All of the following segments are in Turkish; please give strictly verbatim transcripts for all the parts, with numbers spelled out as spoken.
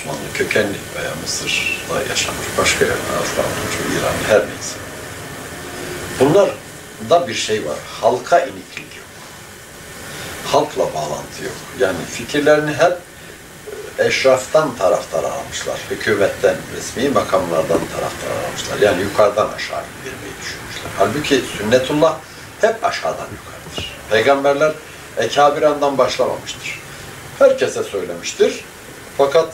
Osmanlı kökenli veya Mısır'da yaşamış, başka Afganistan, İran, her neyse. Bunlarda bir şey var, halka iniklik yok. Halkla bağlantı yok. Yani fikirlerini hep eşraftan taraftar almışlar, hükümetten, resmi makamlardan taraftar almışlar. Yani yukarıdan aşağı indirmeyi düşünmüşler. Halbuki sünnetullah hep aşağıdan yukarıdır. Peygamberler Ekabiran'dan başlamamıştır. Herkese söylemiştir. Fakat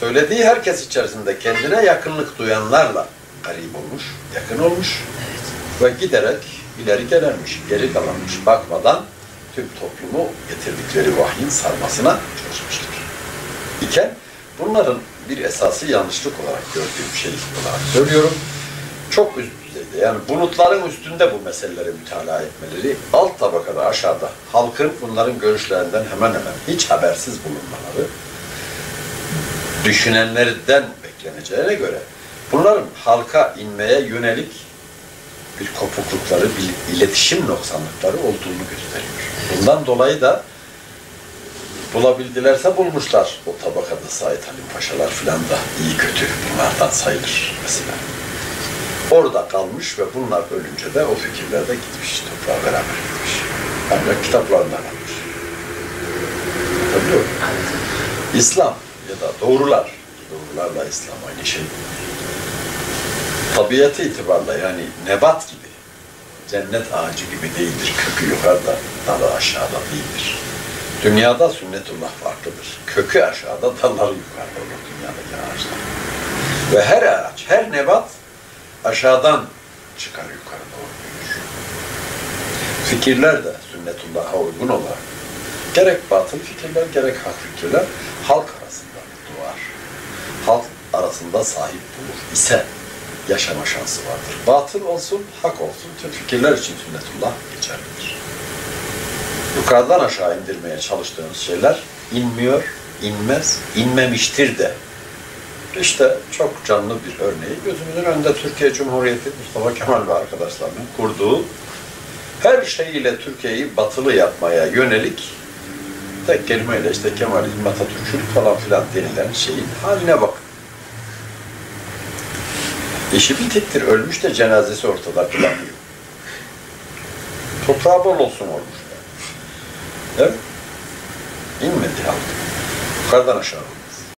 söylediği herkes içerisinde kendine yakınlık duyanlarla garip olmuş, yakın olmuş, evet, ve giderek ileri gelenmiş, geri kalanmış, bakmadan tüm toplumu getirdikleri vahyin sarmasına çalışmıştır. İken bunların bir esası yanlışlık olarak gördüğüm şey olarak söylüyorum. Çok üst düzeyde, yani bulutların üstünde bu meseleleri mütalaa etmeleri, alt tabakada aşağıda halkın bunların görüşlerinden hemen hemen hiç habersiz bulunmaları, düşünenlerden bekleneceğine göre bunların halka inmeye yönelik bir kopuklukları, bir iletişim noksanlıkları olduğunu gösteriyor. Bundan dolayı da bulabildilerse bulmuşlar. O tabakada Sait Halim Paşalar filan da iyi kötü bunlardan sayılır mesela. Orada kalmış ve bunlar ölünce de o fikirler de gitmiş, toprağa beraber gitmiş. Ancak kitaplarından almış. Tabii İslam ya da doğrular, doğrularla İslam aynı şey. Tabiatı itibarla yani nebat gibi, cennet ağacı gibi değildir. Kökü yukarıda, dalı aşağıda değildir. Dünyada sünnetullah farklıdır. Kökü aşağıda, dalları yukarıda olur dünyadaki ağaçlar. Ve her ağaç, her nebat aşağıdan çıkar, yukarıda olmuyor. Fikirler de sünnetullah'a uygun olarak, gerek batıl fikirler, gerek hak fikirler, halk arasında doğar. Halk arasında sahip bulur ise yaşama şansı vardır. Batıl olsun, hak olsun, tüm fikirler için sünnetullah geçerlidir. Yukarıdan aşağı indirmeye çalıştığımız şeyler inmiyor, inmez, inmemiştir de. İşte çok canlı bir örneği gözümüzün önünde Türkiye Cumhuriyeti, Mustafa Kemal ve arkadaşlarının kurduğu, her şeyiyle Türkiye'yi batılı yapmaya yönelik, tek kelimeyle işte Kemalizm, Atatürkçülük falan filan denilen şeyin haline bak. İşi bitiktir, ölmüş de cenazesi ortada duramıyor. Toprağı bol olsun olmuş. Değil mi? İnmedi halk. Yukarıdan aşağı.